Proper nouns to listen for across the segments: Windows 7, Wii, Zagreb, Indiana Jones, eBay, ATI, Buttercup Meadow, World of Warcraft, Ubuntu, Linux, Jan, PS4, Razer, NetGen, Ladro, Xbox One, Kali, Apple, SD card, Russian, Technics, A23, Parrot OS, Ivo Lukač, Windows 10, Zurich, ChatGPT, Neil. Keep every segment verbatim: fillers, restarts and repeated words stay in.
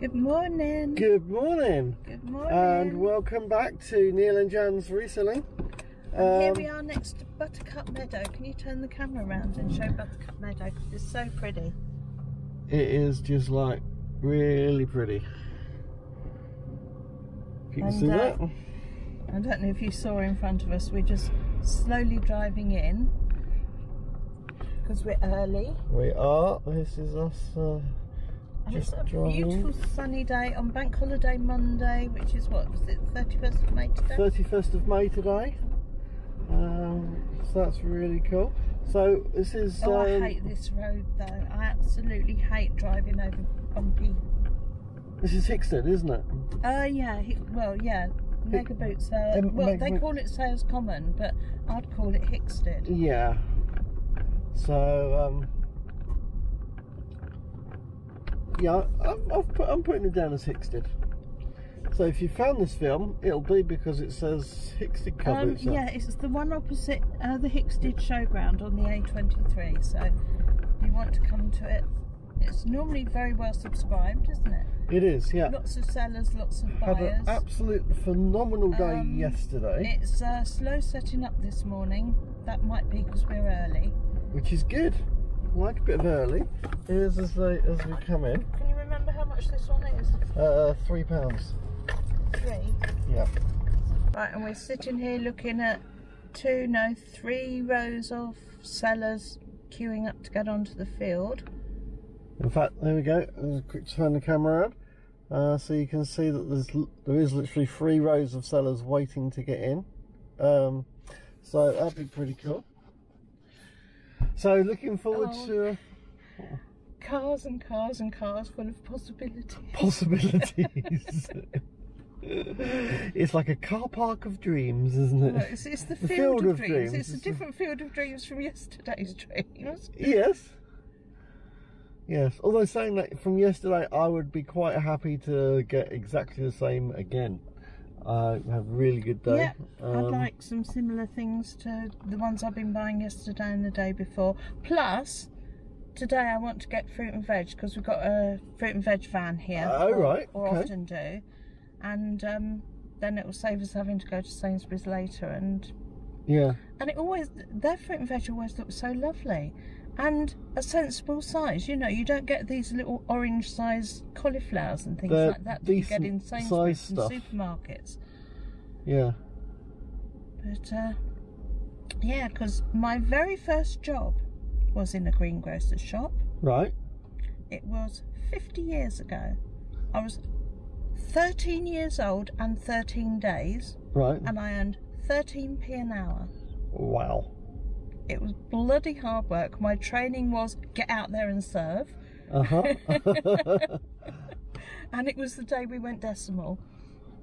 Good morning. Good morning. Good morning. And welcome back to Neil and Jan's Reselling. Um, here we are next to Buttercup Meadow. Can you turn the camera around and show Buttercup Meadow? Because it's so pretty. It is just like really pretty. Can you and, see uh, that? I don't know if you saw in front of us, we're just slowly driving in because we're early. We are. This is us. Uh, And it's a beautiful sunny day on Bank Holiday Monday, which is what, was it thirty-first of May today? thirty-first of May today. Um, so that's really cool. So this is... Oh, um, I hate this road though. I absolutely hate driving over bumpy... This is Hickstead, isn't it? Uh, yeah. Well, yeah. Mega Boots. Uh, um, well, they call it Sales Common, but I'd call it Hickstead. Yeah. So... Um, Yeah, I'm, I've put, I'm putting it down as Hickstead. So if you found this film, it'll be because it says Hickstead cover. Um, yeah, it's the one opposite uh, the Hickstead Showground on the A twenty-three. So if you want to come to it, it's normally very well subscribed, isn't it? It is, yeah. Lots of sellers, lots of buyers. Had an absolute phenomenal day um, yesterday. It's uh, slow setting up this morning. That might be because we're early. Which is good. Like a bit of early. Here's as they as we come in. Can you remember how much this one is? Uh, three pounds. Three. Yeah. Right, and we're sitting here looking at two, no, three rows of sellers queuing up to get onto the field. In fact, there we go. I'll quick turn the camera around, uh, so you can see that there's there is literally three rows of sellers waiting to get in. Um, so that'd be pretty cool. So looking forward oh, to uh, cars and cars and cars full of possibilities. Possibilities. It's like a car park of dreams, isn't it? No, it's, it's the, the field, field of, of dreams. dreams. It's a different field of dreams from yesterday's dreams. Yes. Yes. Although saying that from yesterday, I would be quite happy to get exactly the same again. I uh, have a really good day. Yep, um, I'd like some similar things to the ones I've been buying yesterday and the day before. Plus, today I want to get fruit and veg because we've got a fruit and veg van here. Oh, or, right. Or okay. often do. And um, then it will save us having to go to Sainsbury's later. And yeah. And it always, their fruit and veg always looks so lovely. And a sensible size, you know, you don't get these little orange sized cauliflowers and things They're like that that you get in Sainsbury's and supermarkets. Yeah. But, uh, yeah, because my very first job was in a greengrocer's shop. Right. It was fifty years ago. I was thirteen years old and thirteen days. Right. And I earned thirteen p an hour. Wow. It was bloody hard work. My training was get out there and serve. Uh-huh. And it was the day we went decimal.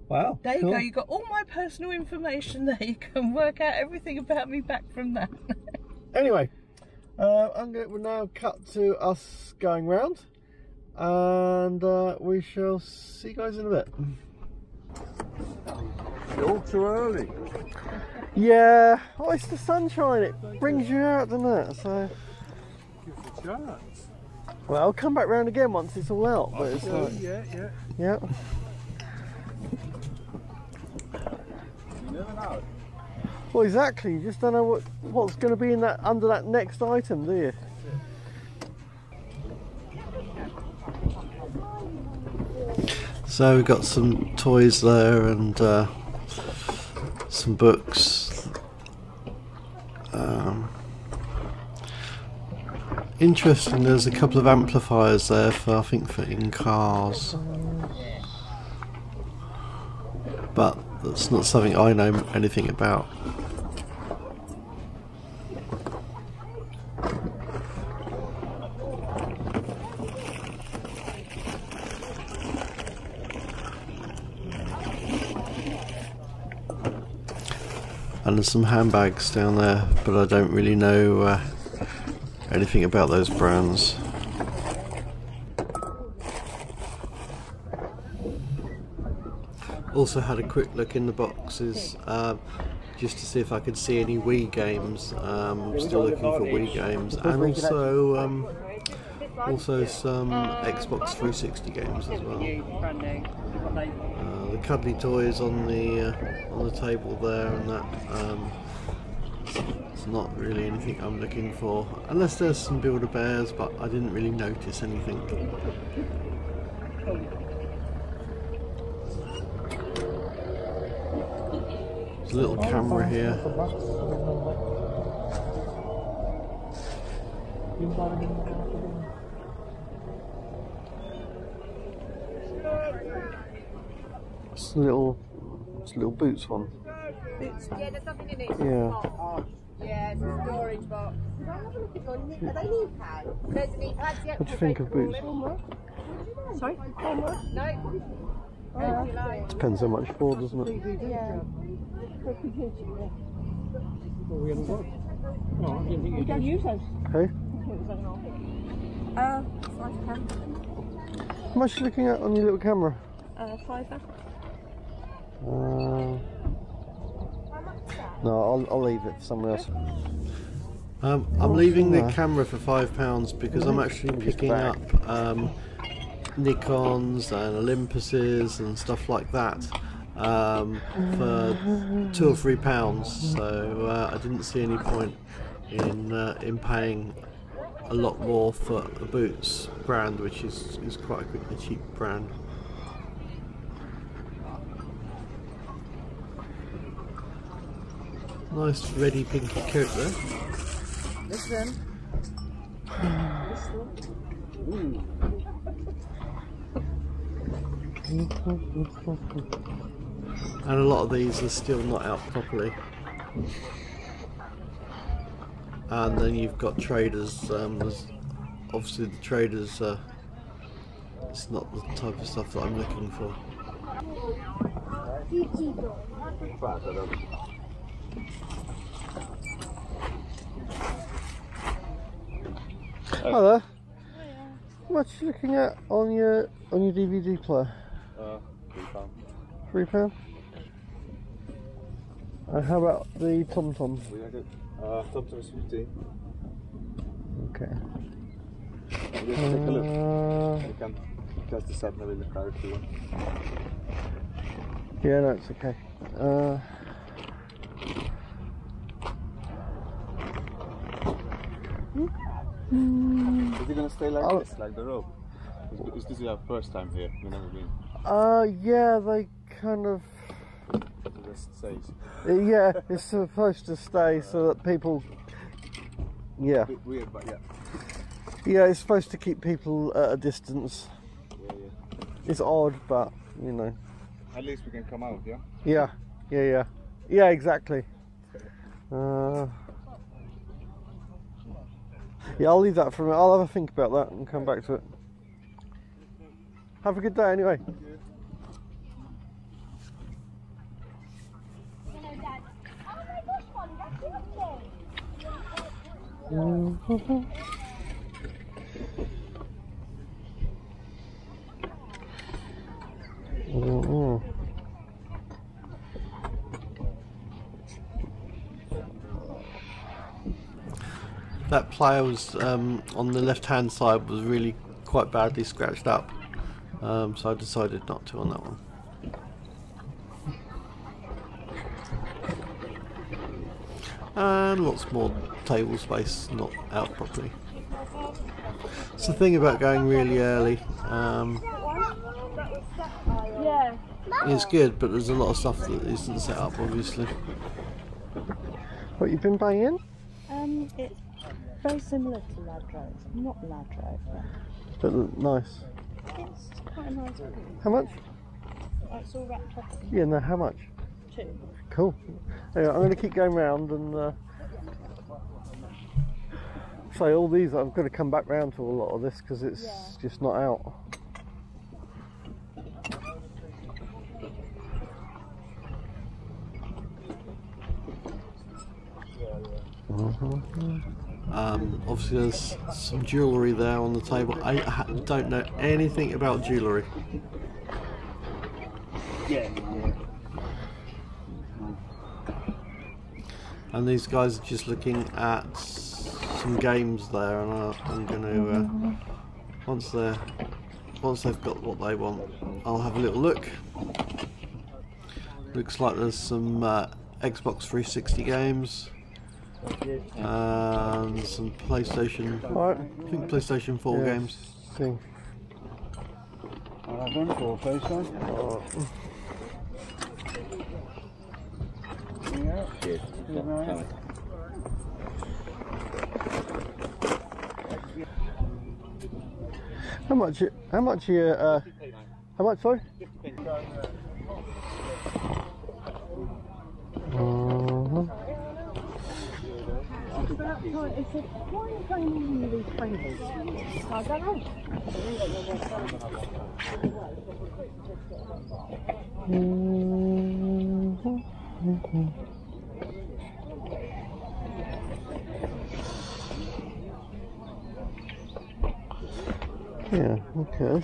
Wow. There you cool. go. You got all my personal information there. You can work out everything about me back from that. Anyway, uh, I'm going to now cut to us going round. And uh, we shall see you guys in a bit. You're all too early. Yeah, oh, it's the sunshine, it brings you out, doesn't it? So, give it a chance. Well, I'll come back round again once it's all out. But it's like, yeah, yeah. Yeah. You never know. Well, exactly, you just don't know what, what's going to be in that under that next item, do you? So, we've got some toys there and. Uh, Some books. Um, interesting. There's a couple of amplifiers there for I think for in cars, but that's not something I know anything about. And there's some handbags down there, but I don't really know uh, anything about those brands. Also had a quick look in the boxes uh, just to see if I could see any Wii games. Um, still looking for Wii games, and also um, Also some Xbox three sixty games as well. Uh, the cuddly toys on the uh, on the table there, and that um, it's not really anything I'm looking for, unless there's some Build-A-Bears, but I didn't really notice anything. There's a little camera here. It's a little, it's a little Boots one. Boots. Yeah, there's something in it. Yeah. Oh, yeah, it's a storage box. What do you think of Boots? Sorry? No. Oh, depends how much for, doesn't it? Yeah. We don't use those. Hey? Uh, five pounds. How much are you looking at on your little camera? Uh, fiver. Uh, no, I'll, I'll leave it for someone else. Um, I'm leaving the camera for five pounds because I'm actually picking up um, Nikons and Olympuses and stuff like that um, for two or three pounds. So uh, I didn't see any point in uh, in paying a lot more for the Boots brand, which is is quite a cheap brand. Nice ready pinky coat there. This one. This one. And a lot of these are still not out properly. And then you've got traders. Um, there's obviously, the traders. Uh, it's not the type of stuff that I'm looking for. Hello. Hiya. What are you looking at on your on your D V D player? Uh, three pound. Three pound. And how about the TomTom? Uh, TomTom is fifteen. Okay. Just take a look. Uh, you can just decide maybe the card if you want. Yeah, no, it's okay. Uh, Is it gonna stay like I'll this, like the rope? Is, is this your first time here? You've never been? Uh, yeah, they kind of. It just stays. Yeah, it's supposed to stay uh, so that people. Yeah. A bit weird, but yeah. Yeah, it's supposed to keep people at a distance. Yeah, yeah. It's odd, but you know. At least we can come out, yeah. Yeah, yeah, yeah, yeah, exactly. Uh. Yeah, I'll leave that for a minute. I'll have a think about that and come back to it. Have a good day anyway. Mm-hmm. That player was um, on the left-hand side was really quite badly scratched up, um, so I decided not to on that one. And lots more table space not out properly. It's the thing about going really early. Um, it's good, but there's a lot of stuff that isn't set up, obviously. What you've been buying in? Um, it's very similar to Ladro. It's not Ladro, but nice. It's quite a nice one. How much? Oh, it's all wrapped up. Yeah, no, how much? Two. Cool. Anyway, I'm going to keep going round and uh, say all these. I've got to come back round to a lot of this because it's yeah. just not out. Um, obviously there's some jewellery there on the table. I ha don't know anything about jewellery. Yeah, yeah. And these guys are just looking at some games there, and I, I'm going to uh, once they're once they've got what they want, I'll have a little look. Looks like there's some uh, Xbox three sixty games and some PlayStation. Right. I think PlayStation four yes. games. Thing. I'll have one for PlayStation. Oh. Yeah. Cheers. Nice. How much? How much? You, uh, how much? Sorry. Mm-hmm. Yeah, okay.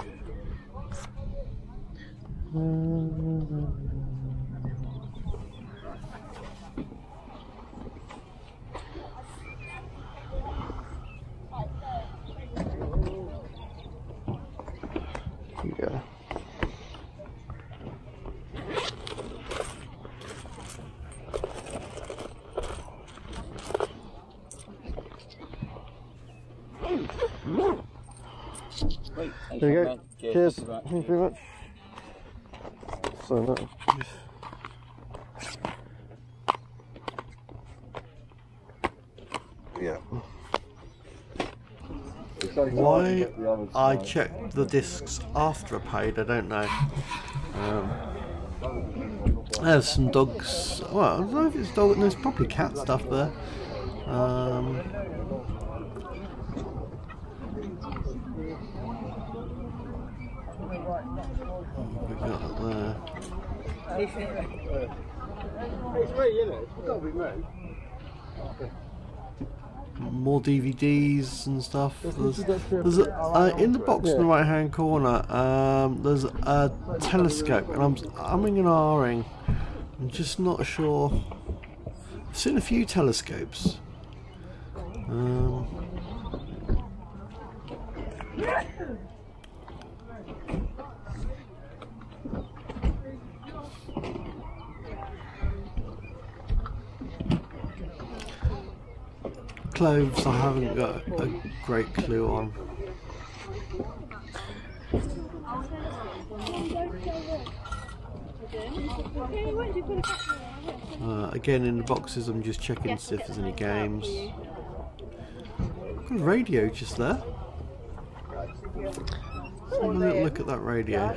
Um, yeah. There you go. Cheers. Cheers. Thank you very much. So that just... yeah. Why I checked the discs after I paid, I don't know. Um, there's some dogs. Well, I don't know if it's dog. There's probably cat stuff there. Um, It's very yellow, it's got to be red. More D V Ds and stuff. There's, there's a, uh, in the box in the right hand corner, um, there's a telescope, and I'm umming and ahhing. I'm just not sure. I've seen a few telescopes. Um, Cloves I haven't got a great clue on. Uh, again, in the boxes I'm just checking to see if there's any games. Got a radio just there. Let's have a little look at that radio.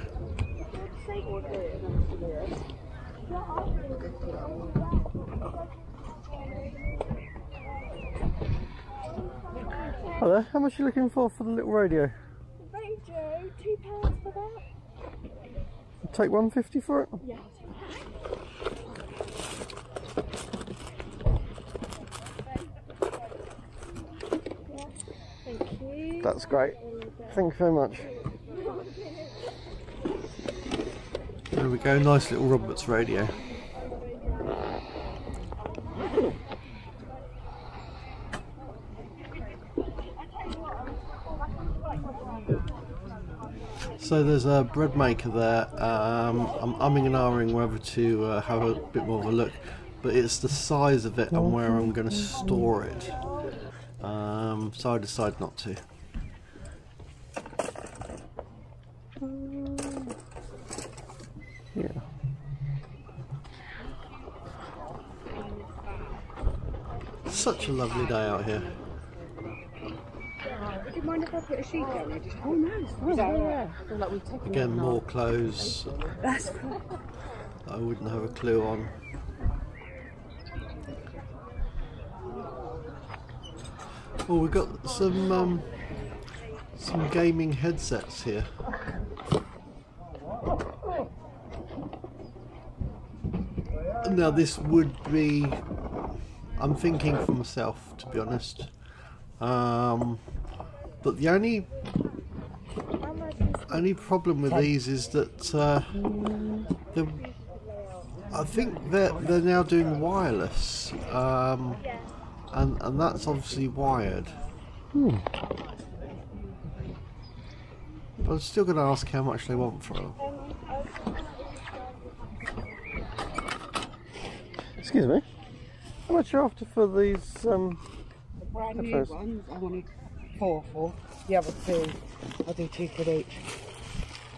Hello, how much are you looking for for the little radio? The radio, two pounds for that. I'll take one fifty for it? Yeah, thank you. That's great. Thank you very much. There we go, nice little Roberts radio. So there's a bread maker there. um, I'm umming and ahhing whether to uh, have a bit more of a look, but it's the size of it and where I'm going to store it, um, so I decide not to. Yeah. Such a lovely day out here. Do you mind if I put a sheet down there? Just, oh no, oh, yeah. Like again, more clothes that I wouldn't have a clue on. Oh, we've got some um, some gaming headsets here. Now this would be, I'm thinking for myself to be honest. Um, But the only only problem with these is that uh, I think they're they're now doing wireless, um, and and that's obviously wired. Hmm. But I'm still going to ask how much they want for them. Excuse me. How much are you after for these? Um, the brand new headphones? Ones, I'm only four for. The other two, I'll do two for each.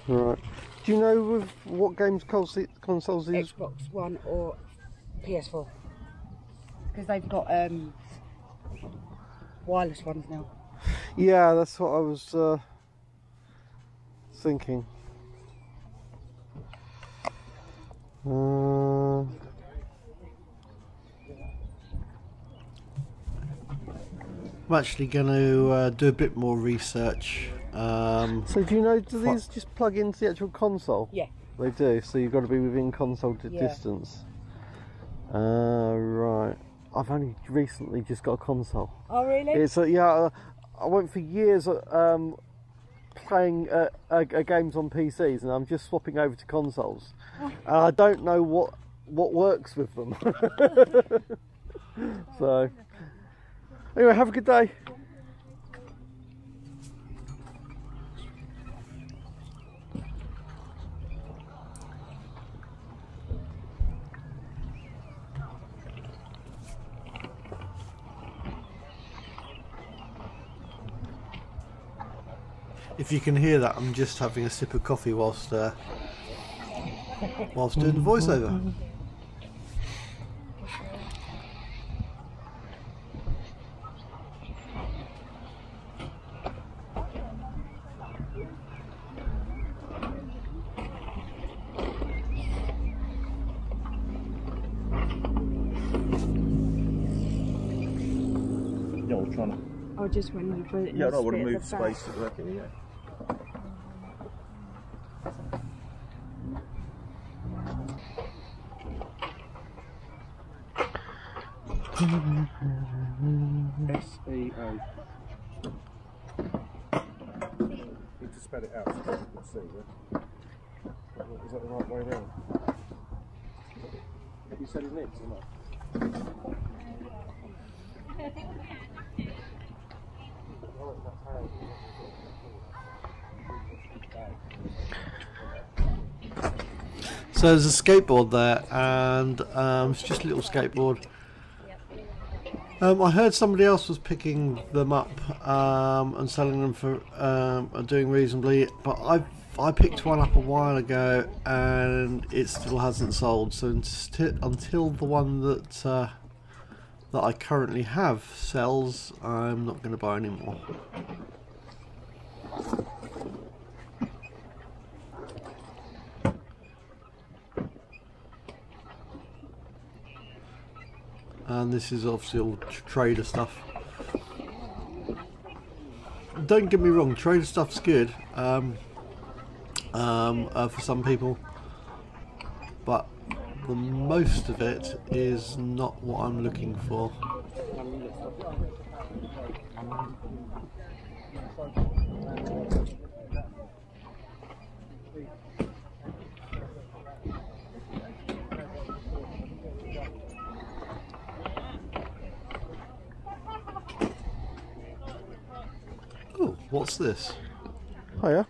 Right. Do you know with what games consoles these? Xbox One or P S four. Because they've got um, wireless ones now. Yeah, that's what I was uh, thinking. Uh, I'm actually going to uh, do a bit more research. Um, so do you know, do these just plug into the actual console? Yeah. They do, so you've got to be within console yeah. distance. Uh, right. I've only recently just got a console. Oh really? It's uh, yeah. Uh, I went for years um, playing uh, uh, games on P Cs, and I'm just swapping over to consoles. Oh. And I don't know what what works with them. So. Anyway, have a good day. If you can hear that, I'm just having a sip of coffee whilst uh, whilst doing the voiceover. Just when you put it in yeah, the no, I would have moved space back. To the back here. S E O. Need to spell it out so people can see, yeah? Is that the right way around? Have you said his name or not? So there's a skateboard there, and um, it's just a little skateboard. Um, I heard somebody else was picking them up um, and selling them for um, and doing reasonably, but I I picked one up a while ago and it still hasn't sold. So until, until the one that uh, that I currently have sells, I'm not going to buy any more. And this is obviously all trader stuff. Don't get me wrong, trader stuff's good um, um, uh, for some people, but the most of it is not what I'm looking for. Oh, what's this? Hiya.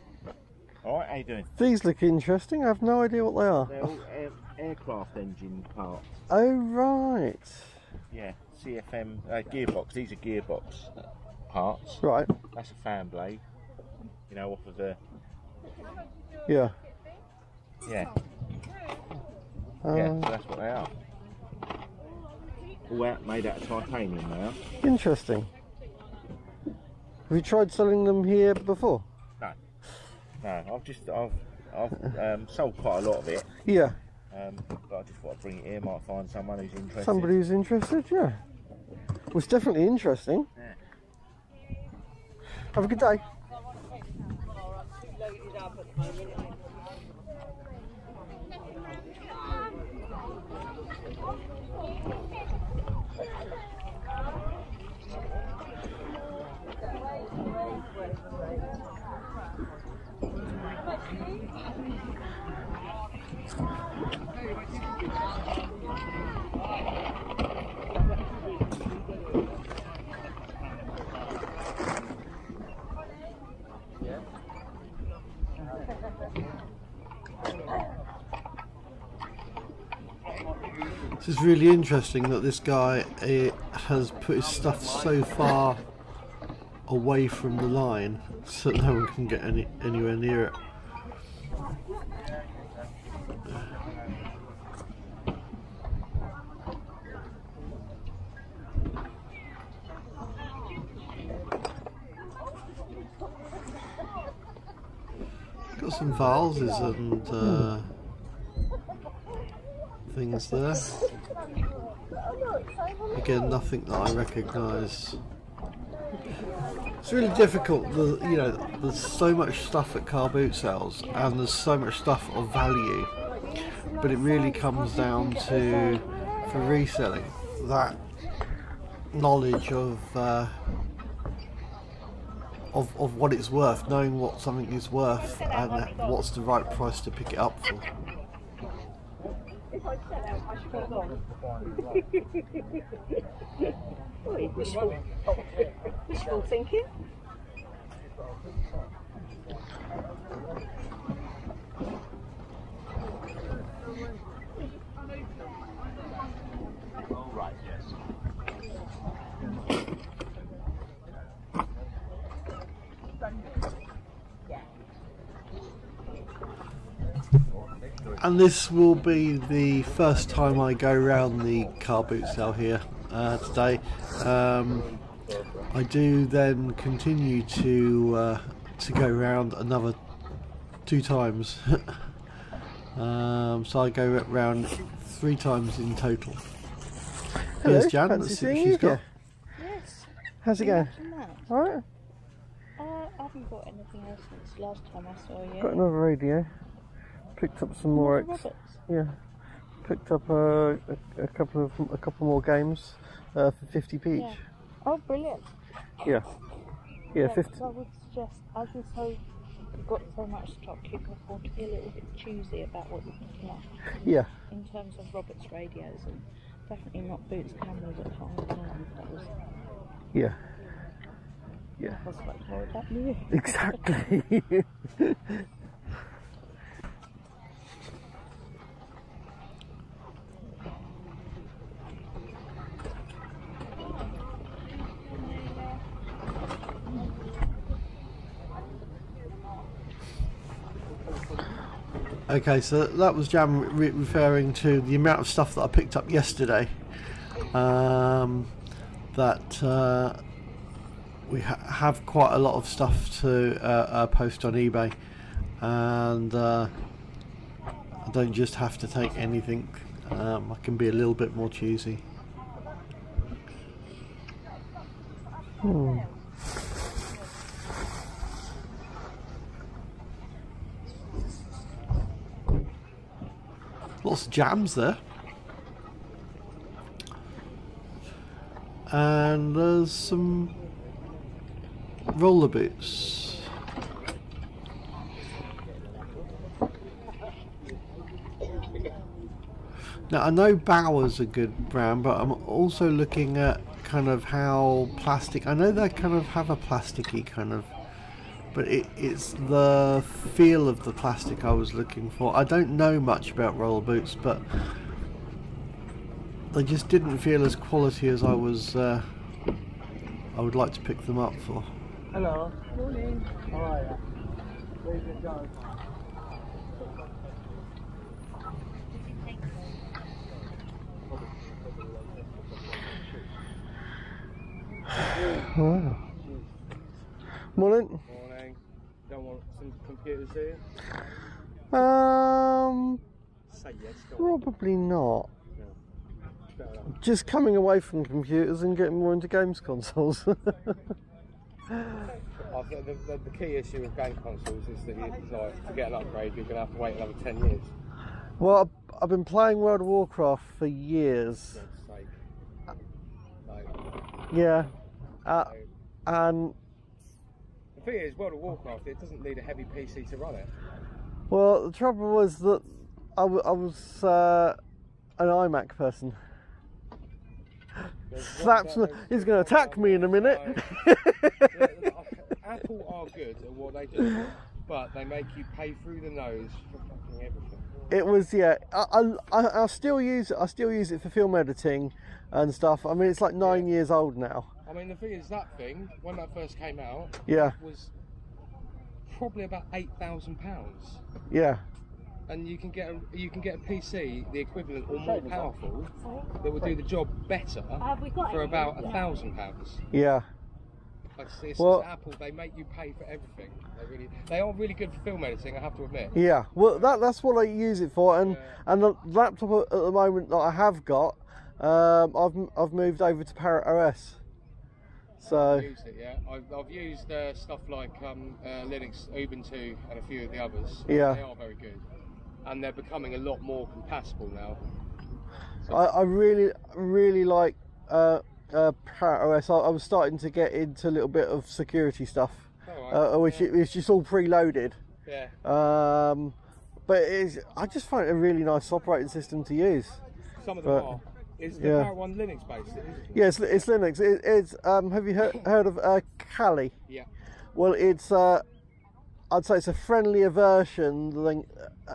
Alright, how you doing? These look interesting, I have no idea what they are. They're all air aircraft engine parts. Oh right. Yeah, C F M, uh, gearbox, these are gearbox parts. Right. That's a fan blade, you know, off of the... Yeah. Yeah. Um, yeah, so that's what they are. All out made out of titanium now. Interesting. Have you tried selling them here before? No. No, I've just, I've, I've um, sold quite a lot of it. Yeah. Um, but I just thought I'd bring it here, might find someone who's interested. Somebody who's interested, yeah. Well, it's definitely interesting. Yeah. Have a good day. This is really interesting that this guy it, has put his stuff so far away from the line so that no one can get any anywhere near it. Got some vases and uh, things there. Again, nothing that I recognise. It's really difficult. The, you know, there's so much stuff at car boot sales, and there's so much stuff of value. But it really comes down to, for reselling, that knowledge of. Uh, Of, of what it's worth, knowing what something is worth and what's the right price to pick it up for. Wishful oh, thinking. All right, yes. And this will be the first time I go round the car boot sale here uh, today. Um, I do then continue to uh, to go round another two times. um, so I go round three times in total. Hello, Here's Jan. Let's see what she's got. Yes. How's it going? All right. Uh, I haven't got anything else since last time I saw you. Got another radio. Picked up some more. Ex yeah, picked up uh, a, a couple of a couple more games uh, for fifty p each. Yeah. Oh, brilliant! Yeah, yeah, yeah fifty. I would suggest, as you're so you've got so much stock, you can afford to be a little bit choosy about what you're picking up. Yeah. In terms of Robert's radios, and definitely not Boots cameras at home. That was, yeah. Yeah. That was much more adaptable. Exactly. Okay, so that was Jan re referring to the amount of stuff that I picked up yesterday um, that uh, we ha have quite a lot of stuff to uh, uh, post on eBay, and uh, I don't just have to take anything. um, I can be a little bit more choosy. Hmm. Lots of jams there, and there's some roller boots. Now I know Bauer's a good brand, but I'm also looking at kind of how plastic. I know they kind of have a plasticky kind of. But it, it's the feel of the plastic I was looking for. I don't know much about roller boots, but they just didn't feel as quality as I was. Uh, I would like to pick them up for. Hello. Morning. How are you? Wow. Morning. Don't want some computers here? Um, Say yes, probably not. No. Just coming away from computers and getting more into games consoles. I think the, the, the key issue with game consoles is that you, like, to get an upgrade you're going to have to wait another ten years. Well, I've, I've been playing World of Warcraft for years. For God's sake. No. Yeah. Uh, no. And... The thing is, World of Warcraft, it doesn't need a heavy P C to run it. Well, the trouble was that I, w I was uh, an iMac person. Slaps me, he's going to attack me in a minute. Apple are good at what they do. But they make you pay through the nose for fucking everything. It was, yeah. I, I, I still use I still use it for film editing and stuff. I mean, it's like nine yeah. years old now. I mean, the thing is, that thing when that first came out, yeah, was probably about eight thousand pounds. Yeah. And you can get a, you can get a P C, the equivalent or more powerful, that will do the job better for about a thousand pounds. Yeah. It's, it's, well, it's Apple. They make you pay for everything. They really, they are really good for film editing, I have to admit. Yeah, well, that that's what I use it for, and yeah. and the laptop at the moment that I have got, um, I've I've moved over to Parrot O S. So I've used it, yeah. I've, I've used uh, stuff like um, uh, Linux, Ubuntu, and a few of the others. Yeah, they are very good, and they're becoming a lot more compatible now. So I, I really really like. Uh, Uh, Parrot O S. I, I was starting to get into a little bit of security stuff, oh, right. uh, which yeah. it, it's just all preloaded. Yeah. Um, but it's, I just find it a really nice operating system to use. Some of them but, are. Is the yeah. Parrot one Linux based? Yeah, it's, it's Linux. It, it's. Um, have you heard, heard of uh, Kali? Yeah. Well, it's. Uh, I'd say it's a friendlier version than uh,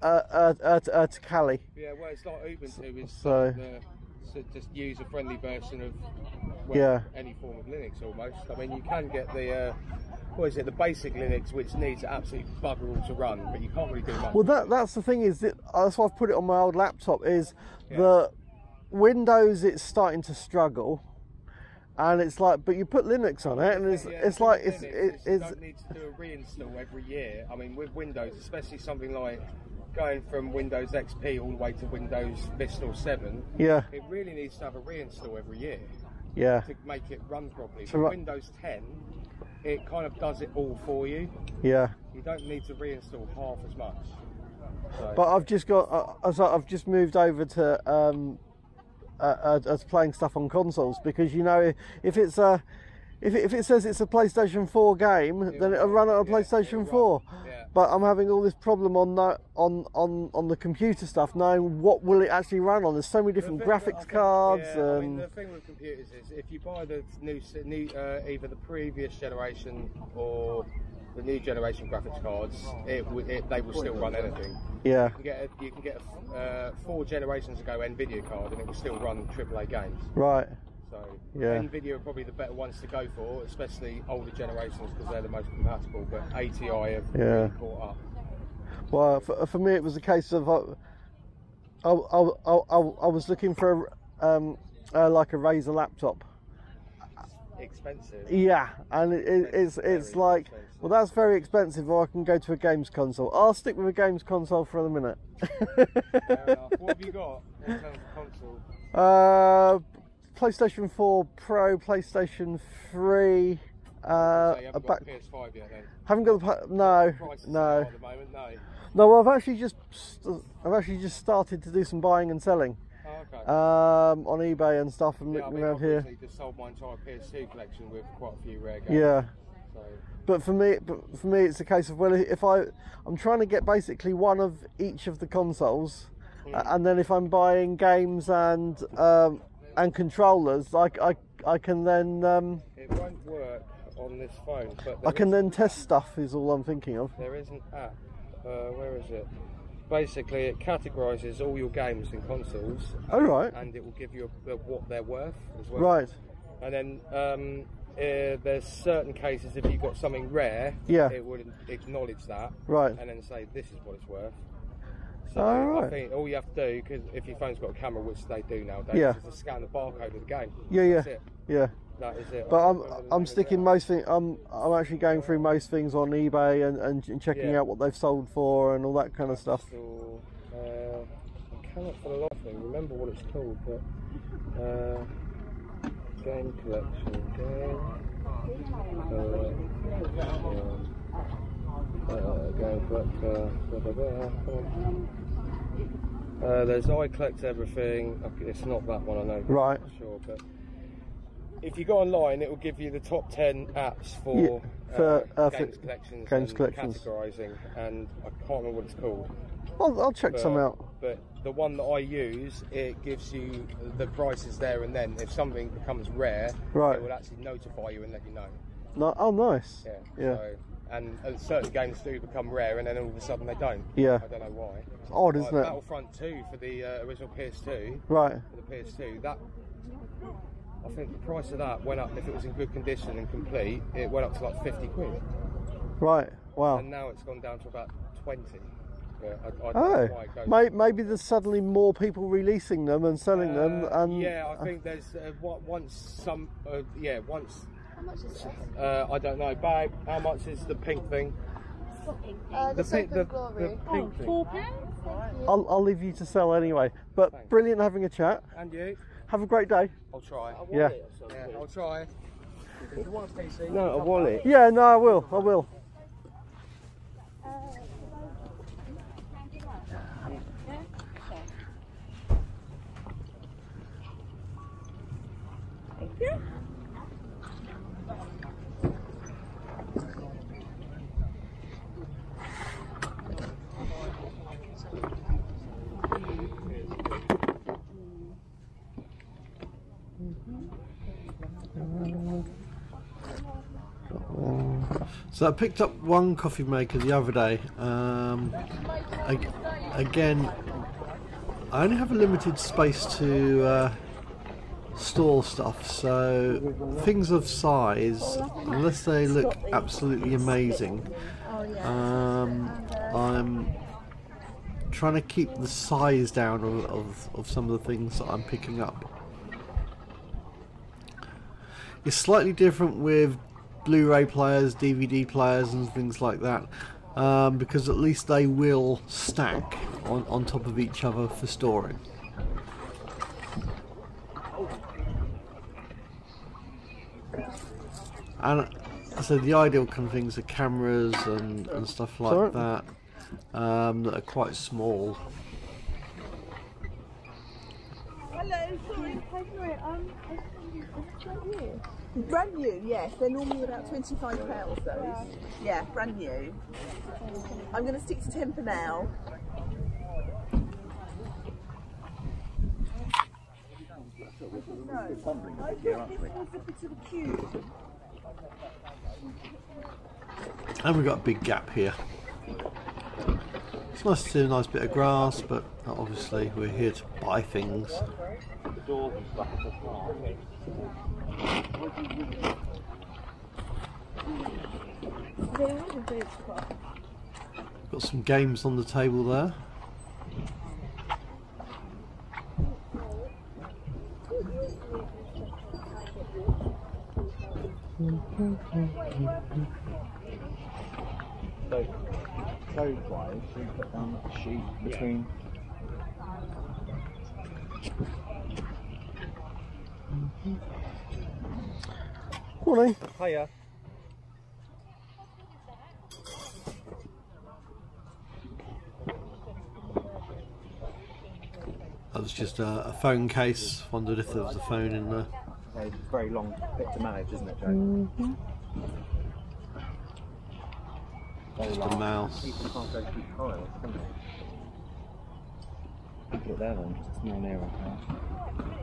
uh, uh, uh, to, uh, to Kali. Yeah. Well, it's not Ubuntu. It's so. The, So just use a friendly version of well, yeah. any form of Linux almost. I mean, you can get the uh, what is it, the basic Linux, which needs absolutely bugger all to run, but you can't really do much. Well, that that's the thing is that that's why I've put it on my old laptop is yeah. the Windows. It's starting to struggle, and it's like, but you put Linux on it, and it's yeah, yeah, it's like it's it's. You don't need to do a reinstall every year. I mean, with Windows, especially something like. Going from Windows X P all the way to Windows Vista or seven, yeah, it really needs to have a reinstall every year, yeah, to make it run properly. But Windows ten, it kind of does it all for you. Yeah, you don't need to reinstall half as much. So. But I've just got, as uh, I've just moved over to um, uh, uh, playing stuff on consoles because you know if it's a uh, If it, if it says it's a PlayStation four game, it then it'll run on a yeah, PlayStation four. Yeah. But I'm having all this problem on that, on, on on the computer stuff, knowing what will it actually run on. There's so many different graphics think, cards. Yeah, and I mean, the thing with computers is if you buy the new, new uh, either the previous generation or the new generation graphics cards, it, it they will still run anything. Yeah. You can get a, you can get a, uh, four generations ago Nvidia card, and it will still run triple A games. Right. So yeah. Nvidia are probably the better ones to go for, especially older generations because they're the most compatible. But A T I have yeah. really caught up. Well, for, for me, it was a case of I, I, I, I, I was looking for um, uh, like a Razer laptop. Expensive. Yeah, and it, it, it's it's very like expensive. Well, that's very expensive. Or I can go to a games console. I'll stick with a games console for a minute. Fair enough. What have you got in terms of console? Uh. PlayStation four Pro, PlayStation three, uh, so you haven't a back... got the P S five yet then? Haven't got the... no, no. At the moment, no. No, well, I've actually just, I've actually just started to do some buying and selling. Oh, okay. Um, on eBay and stuff and yeah, looking I mean, around here. I just sold my entire P S two collection with quite a few rare games. Yeah. So. But for me, but for me, it's a case of, well, if I, I'm trying to get basically one of each of the consoles, mm. and then if I'm buying games and, um, and controllers, I, I, I can then... Um, it won't work on this phone, but... I can then test stuff is all I'm thinking of. There is an app, uh, where is it? Basically it categorises all your games and consoles. Oh right. And it will give you a, a, what they're worth as well. Right. And then um, uh, there's certain cases if you've got something rare, yeah. it would acknowledge that. Right. And then say this is what it's worth. So oh, right. I think all you have to do, because if your phone's got a camera, which they do nowadays, yeah. is to scan the barcode of the game. Yeah, yeah, that's it. yeah. That is it. But I I'm I'm sticking most things. I'm I'm actually going through most things on eBay and and, and checking yeah. out what they've sold for and all that kind of stuff. So, uh, I cannot for the life of me remember what it's called, but uh, game collection, game. Uh, yeah. Uh, go back, uh, blah, blah, blah. Uh, there's I collect everything. Okay, it's not that one, I know. Right. I'm not sure, but if you go online, it will give you the top ten apps for, yeah, for uh, uh, games for collections, games and collections. categorising, and I can't remember what it's called. I'll, I'll check but, some out. But the one that I use, it gives you the prices there and then. If something becomes rare, right. it will actually notify you and let you know. No, oh, nice. Yeah. yeah. So, and, and certain games do become rare, and then all of a sudden they don't. Yeah. I don't know why. It's odd, like, isn't it? Battlefront two for the uh, original P S two. Right. For the P S two, that, I think the price of that went up, if it was in good condition and complete, it went up to like fifty quid. Right, wow. And now it's gone down to about twenty. Yeah, I, I oh, maybe, maybe there's suddenly more people releasing them and selling uh, them. And yeah, I think there's uh, once some, uh, yeah, once. How much is this? Uh, I don't know, babe. How much is the pink thing? Uh, the, the, pink, the, glory. the pink oh, thing. Four pounds. I'll, I'll leave you to sell anyway. But thanks. Brilliant having a chat. And you. Have a great day. I'll try. Yeah. yeah. I'll try. If you want a P C, no, a wallet. Yeah, no, I will. I will. Yeah. So I picked up one coffee maker the other day. Um, ag again, I only have a limited space to uh, store stuff, so things of size, unless they look absolutely amazing, um, I'm trying to keep the size down of, of, of some of the things that I'm picking up. It's slightly different with Blu-ray players, D V D players and things like that, um, because at least they will stack on, on top of each other for storing. And so the ideal kind of things are cameras and, and stuff like Sorry. that um, that are quite small. Hello, sorry, um, brand new. Brand new, yes. They're normally about twenty-five pounds, those. Yeah, brand new. I'm going to stick to ten for now. No, I think this was a bit of a queue. And we've got a big gap here. It's nice to see a nice bit of grass, but obviously we're here to buy things. Got some games on the table there. So, code-wise, we put down the sheet between. Morning. Hiya. That was just a, a phone case. Wondered if there was a phone in there. A very long bit to manage, isn't it, Joe? Mm-hmm. Just a mouse. People can't go through tiles, can they? Put it there then, it's no nearer.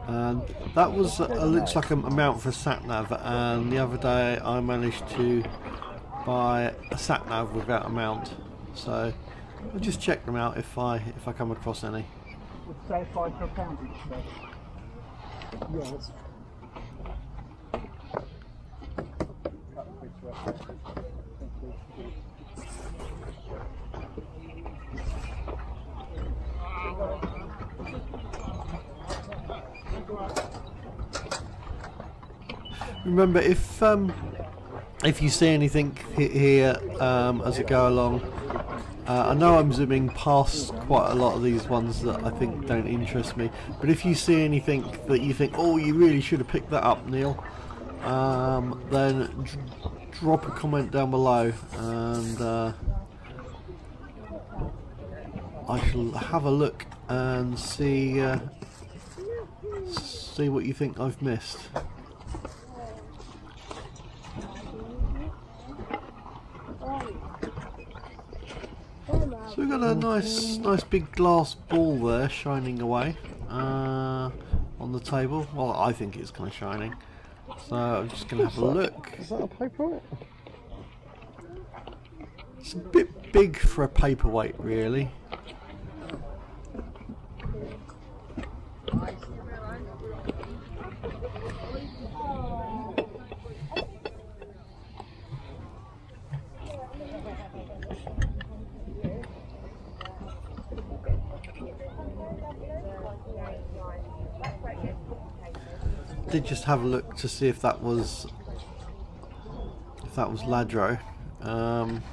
And that was, uh, looks like a mount for a sat-nav, and the other day I managed to buy a sat-nav without a mount. So I'll just check them out if I if I come across any. Would say five per pound each day. Yeah, that's remember, if um, if you see anything here um, as I go along, uh, I know I'm zooming past quite a lot of these ones that I think don't interest me, but if you see anything that you think, oh, you really should have picked that up, Neil, um, then dr drop a comment down below, and uh, I shall have a look and see uh, see what you think I've missed. So we've got a nice, nice big glass ball there, shining away uh, on the table. Well, I think it's kind of shining. So I'm just going to have a look. Is that a paperweight? It's a bit big for a paperweight, really. Did just have a look to see if that was if that was Ladro. Um,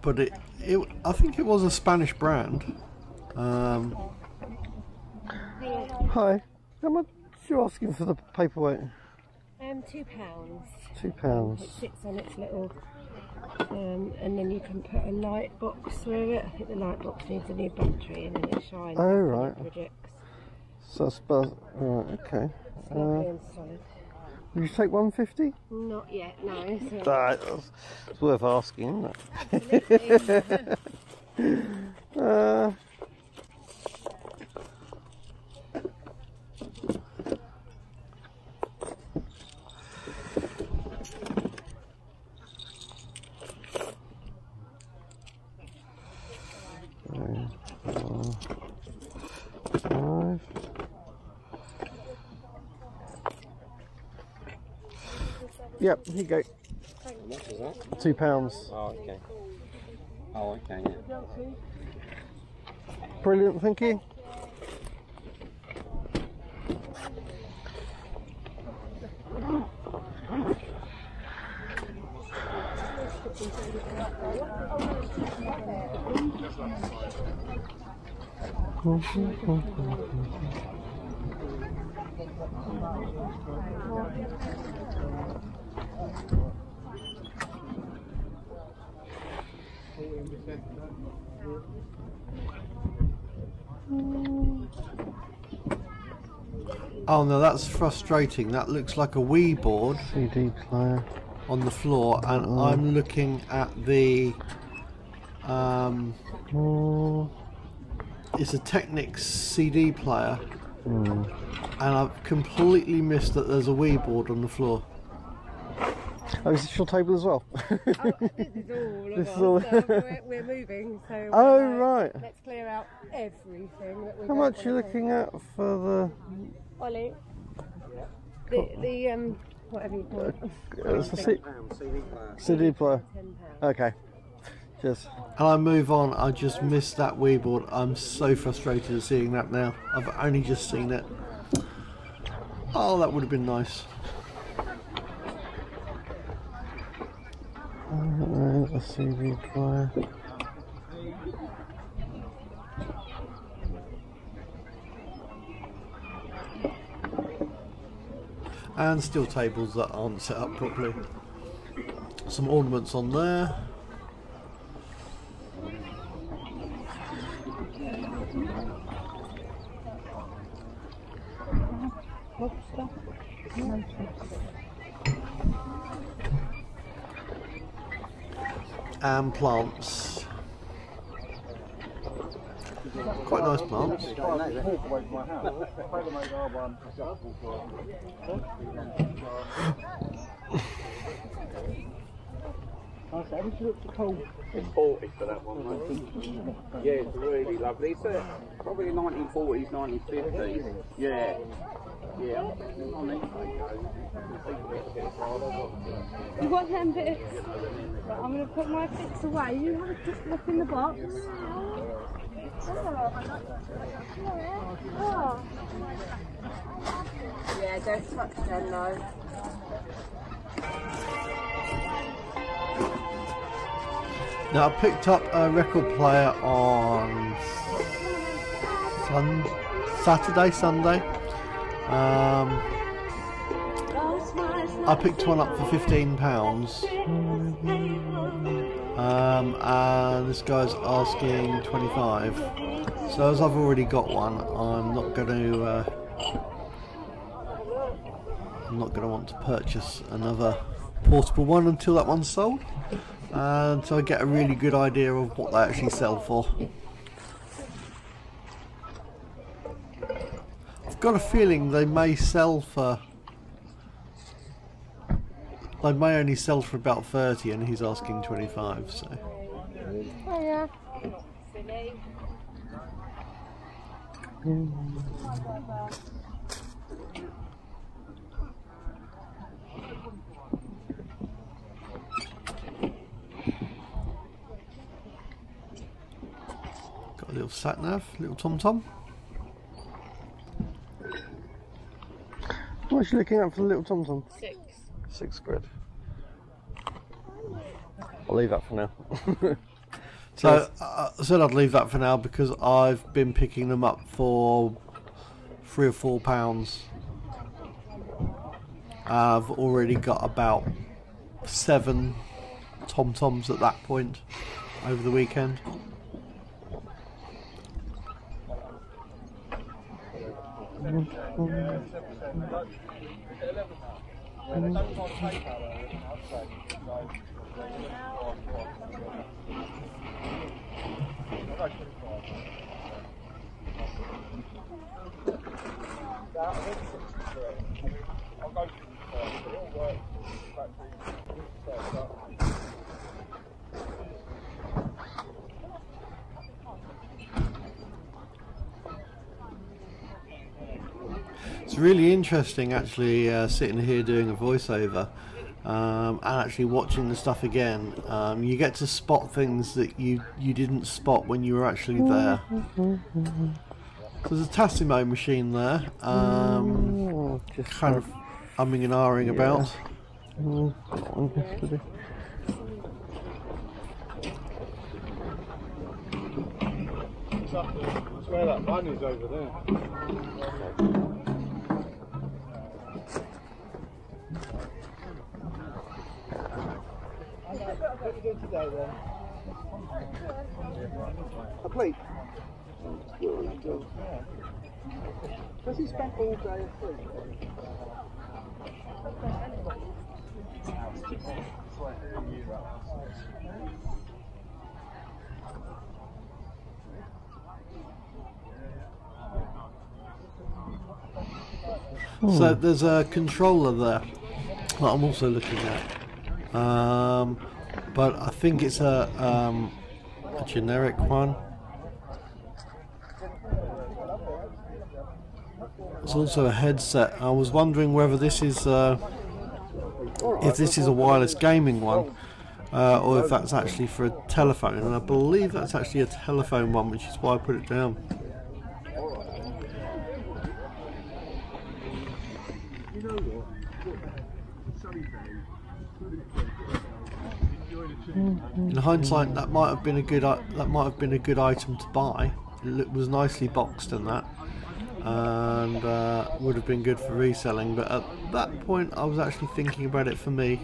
but it, it I think it was a Spanish brand. Um, Hi, how much are you asking for the paperweight? Um, two pounds. Two pounds. It sits on its little. Um, and then you can put a light box through it. I think the light box needs a new battery and then it shines. Oh right. And it so that's about, right, okay. Uh, will you take one fifty? Not yet, no. So right, it's worth asking, isn't it? Absolutely. uh, Yep, here you go. How much is that? Two pounds. Oh, okay. Oh, okay, yeah. Brilliant, thank you. Oh no, that's frustrating. That looks like a Wii board C D player on the floor, and oh. I'm looking at the um, oh. It's a Technics C D player, oh. and I've completely missed that there's a Wii board on the floor. Oh, is this your table as well? Oh, this is all this of all. So we're, we're moving, so we're oh, going, right. Let's clear out everything that we How much are you looking at for the... Ollie? Yeah. The, the, um, whatever you call it. Uh, it's a C D player. C D player. Okay. Cheers. And I move on. I just missed that Wii board. I'm so frustrated at seeing that now. I've only just seen it. Oh, that would have been nice. I don't know, a C D player. And still tables that aren't set up properly. Some ornaments on there. And plants. Quite nice plants. It's forty for that one, I think. Yeah, it's really lovely. It's uh, probably nineteen forties, nineteen fifties. Yeah. Yeah. You've got them bits. I'm going to put my bits away. You have a quick look in the box. Oh. Yeah, don't touch them though. Now I picked up a record player on sun Saturday, Sunday. Um, I picked one up for fifteen pounds. Um, and this guy's asking twenty-five. So as I've already got one, I'm not going to. Uh, I'm not going to want to purchase another portable one until that one's sold, uh, until I get a really good idea of what they actually sell for. I've got a feeling they may sell for Like, my only sells for about thirty and he's asking twenty-five, so... Oh, yeah. Mm. Got a little sat-nav, little TomTom. What are you looking at for the little TomTom? Six. Six quid. I'll leave that for now. So I said I'd leave that for now because I've been picking them up for three or four pounds. I've already got about seven TomToms at that point over the weekend. It's really interesting actually uh, sitting here doing a voiceover um, and actually watching the stuff again. Um, you get to spot things that you, you didn't spot when you were actually there. So there's a Tassimo machine there, um, oh, just kind of umming and ahhing yeah. about. Oh, I swear that mine is over there. What are you doing today then? A plate. Does he spend all day asleep? So there's a controller there that I'm also looking at, um, but I think it's a, um, a generic one. It's also a headset. I was wondering whether this is uh, if this is a wireless gaming one uh, or if that's actually for a telephone, and I believe that's actually a telephone one, which is why I put it down. In hindsight, that might have been a good that might have been a good item to buy. It was nicely boxed and that. And uh, would have been good for reselling, but at that point I was actually thinking about it for me.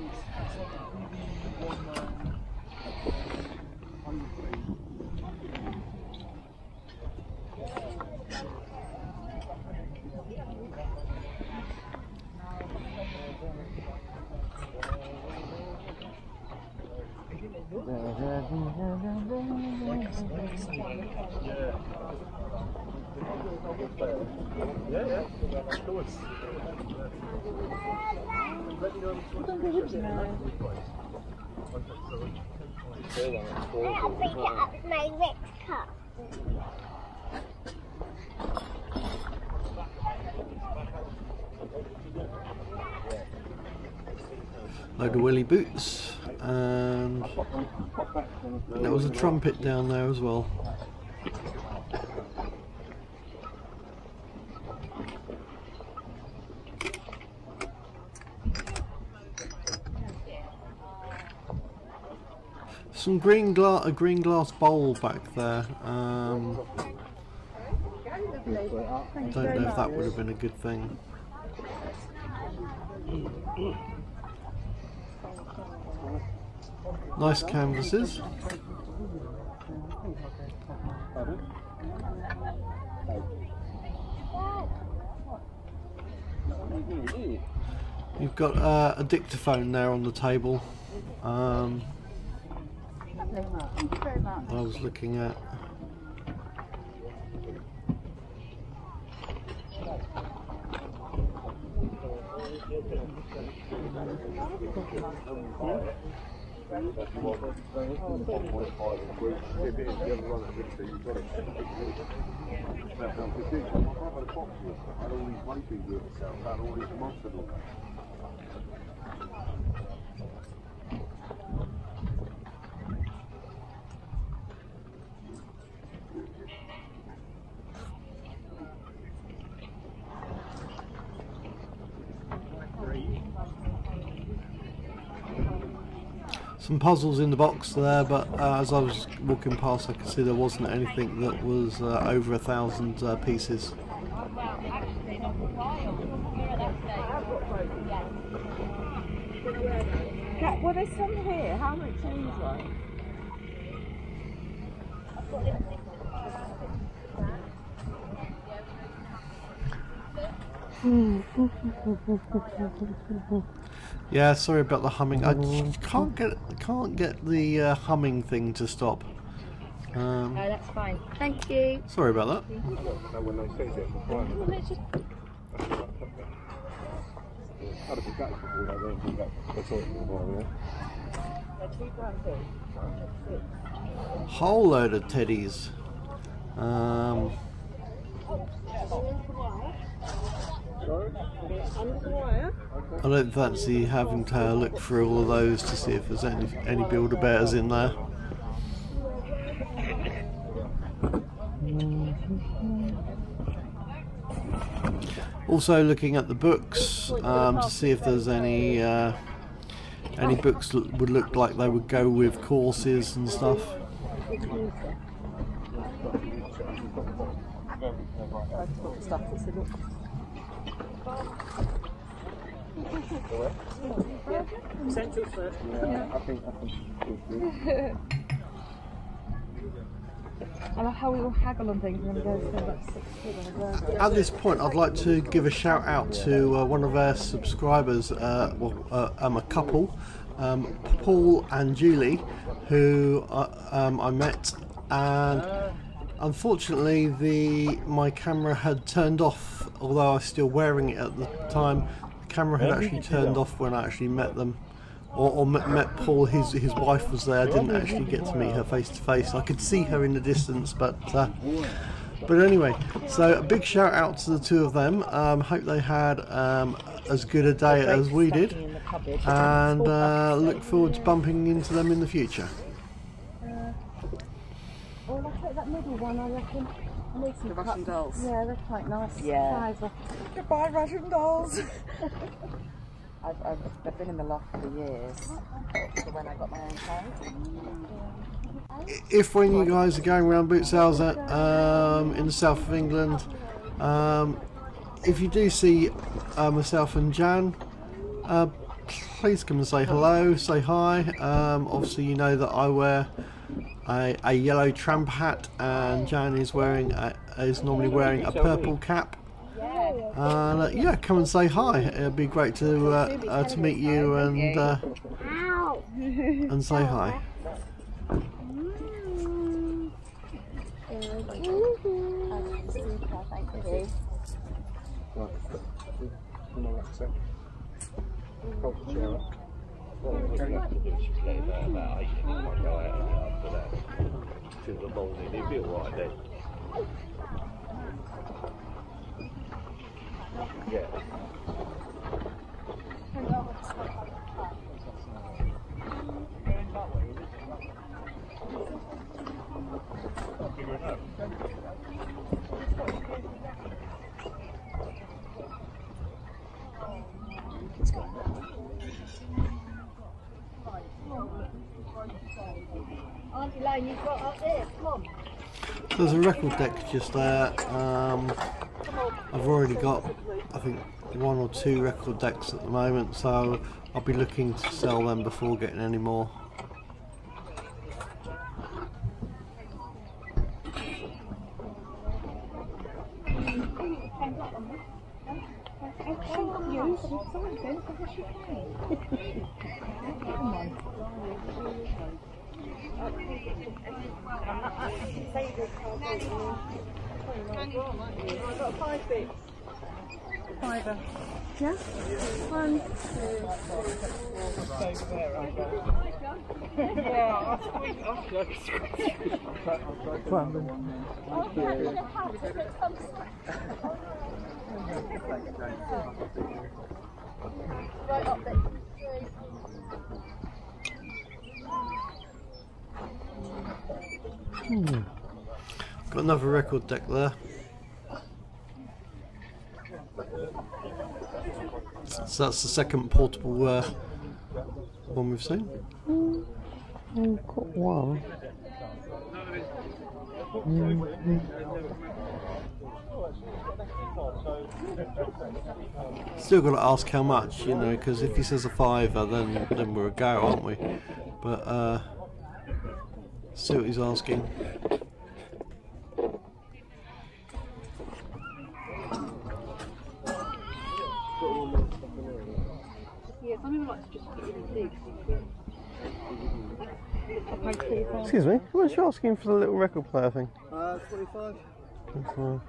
Load of Willy Boots, and there was a trumpet down there as well. Some green glass, a green glass bowl back there. Um, I don't know if that would have been a good thing. Nice canvases. You've got uh, a dictaphone there on the table. Um, Thank you very much. I was looking at. Some puzzles in the box there, but uh, as I was walking past I could see there wasn't anything that was uh, over a thousand uh, pieces. Yeah, well there's some here, how much are these ones? Yeah, sorry about the humming. I can't get can't get the uh, humming thing to stop. Um, no, that's fine. Thank you. Sorry about that. Whole load of teddies. Um, I don't fancy having to look through all of those to see if there's any, any Build-A-Bears in there. Also looking at the books um, to see if there's any uh, any books that would look like they would go with courses and stuff. Central first. Yeah, I think I think. I love how we all haggle on things. We're gonna go spend about six quid. At this point, I'd like to give a shout out to uh, one of our subscribers. Uh, well, uh, I'm a couple, um, Paul and Julie, who I, um, I met, and unfortunately, the my camera had turned off. Although I was still wearing it at the time. Camera had actually turned off when I actually met them, or, or met, met Paul. His his wife was there. I didn't actually get to meet her face to face. I could see her in the distance, but uh, but anyway. So a big shout out to the two of them. Um, hope they had um, as good a day as we did, and uh, look forward to bumping into them in the future. Oh, look at that middle one, I reckon. The Russian dolls. Yeah, they're quite nice. Yeah. Goodbye, Russian dolls. I've, I've they've been in the loft for years. So when I got my own time. If when you guys are going around boot sales at, um, in the south of England, um, if you do see uh, myself and Jan, uh, please come and say hello, say hi. Um, obviously, you know that I wear A, a yellow tramp hat, and Jan is wearing a, is normally wearing a purple cap. And uh, yeah, come and say hi. It'd be great to uh, uh, to meet you and uh, and say hi. There's a record deck just there. um, I've already got I think one or two record decks at the moment, so I'll be looking to sell them before getting any more. I've got five bits. Fiver. Yeah? One, two. Got another record deck there. So that's the second portable uh, one we've seen. Mm. Oh, got one. Mm. Still got to ask how much, you know, because if he says a fiver, then then we're a go, aren't we? But uh, see what he's asking. Excuse me, how much are you asking for the little record player thing? Uh, twenty-five. twenty-five.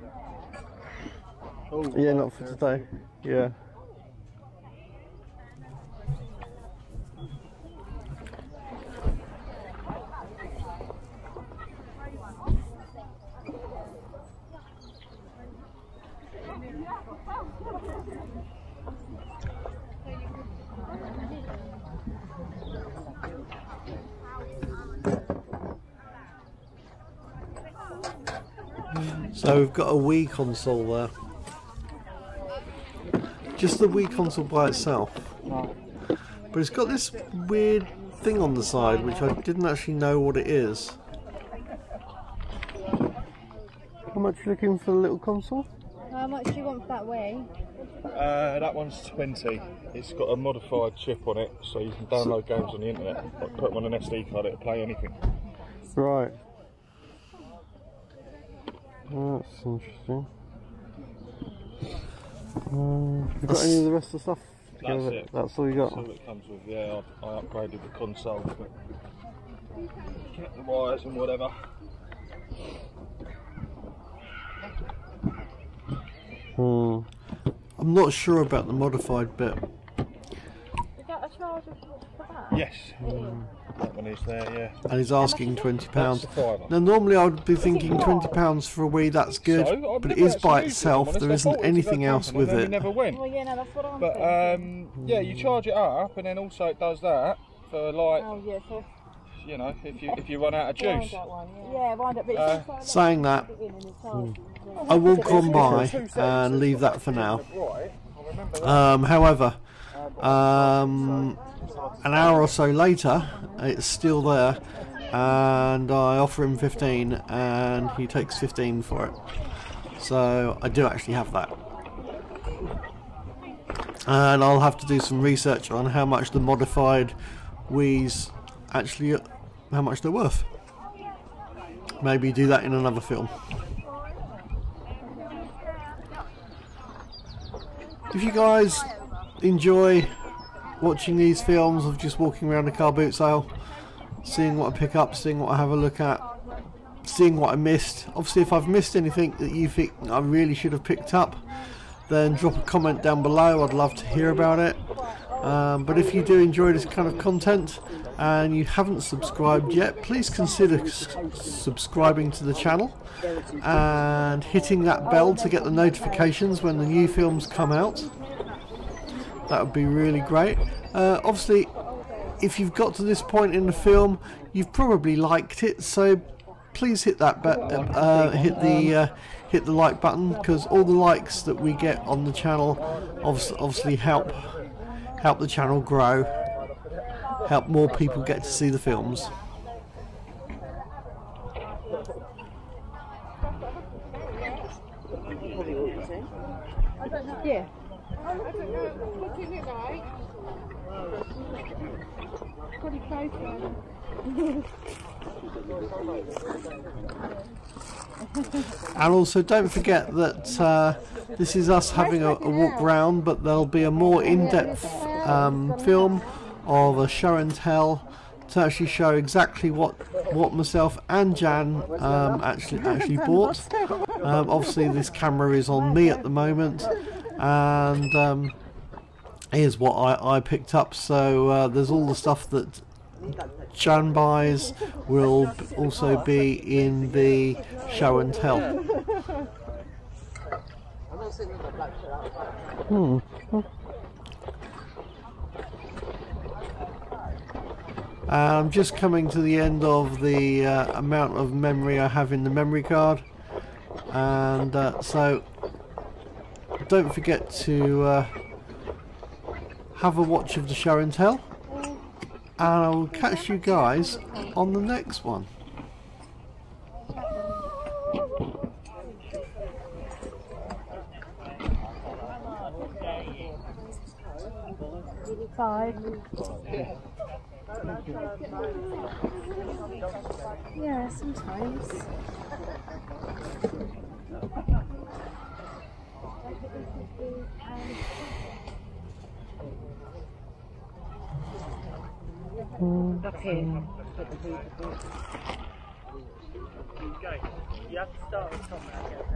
Oh, yeah, not for today. Yeah. So we've got a Wii console there. Just the Wii console by itself. But it's got this weird thing on the side which I didn't actually know what it is. How much are you looking for the little console? How much do you want for that Wii? Uh, that one's twenty. It's got a modified chip on it so you can download games on the internet. Like put them on an S D card, it'll play anything. Right. Oh, that's interesting. Um, have you got any of the rest of the stuff? That's it. it. That's all you got? That's all it comes with, yeah. I, I upgraded the console. Kept the wires and whatever. Hmm. I'm not sure about the modified bit. Is that a charge for that? Yes. Mm. That one is there, yeah. And he's asking twenty pounds. Now normally I would be thinking twenty pounds for a Wii, that's good, so, but it is by itself, there isn't anything else with it. Never went. Well, yeah, no, that's what I'm but um, mm. yeah, you charge it up and then also it does that for like, oh, yeah, so you know, if you if you run out of juice. Yeah, wind up, but it's uh, saying that, mm. I will come by and leave that for now. Um, however, um, an hour or so later, it's still there, and I offer him fifteen, and he takes fifteen for it. So I do actually have that, and I'll have to do some research on how much the modified Wii's actually, how much they're worth. Maybe do that in another film. If you guys enjoy watching these films of just walking around a car boot sale, seeing what I pick up, seeing what I have a look at, seeing what I missed. Obviously if I've missed anything that you think I really should have picked up, then drop a comment down below, I'd love to hear about it. Um, but if you do enjoy this kind of content and you haven't subscribed yet, please consider subscribing to the channel and hitting that bell to get the notifications when the new films come out. That would be really great. Uh, obviously, if you've got to this point in the film, you've probably liked it, so please hit that uh, uh, hit the uh, hit the like button, because all the likes that we get on the channel obviously help help the channel grow, help more people get to see the films. Yeah. And also don't forget that uh, this is us having a, a walk round, but there'll be a more in-depth um, film of a show and tell to actually show exactly what what myself and Jan um, actually actually bought. Um, obviously this camera is on me at the moment. and um, here's what I, I picked up. So uh, there's all the stuff that Jan buys will also be in the show and tell. Hmm. I'm just coming to the end of the uh, amount of memory I have in the memory card, and uh, so don't forget to uh, have a watch of the show and tell, and I will catch you guys on the next one. Bye. Yeah, sometimes. Okay. Okay. You have to start with Tom.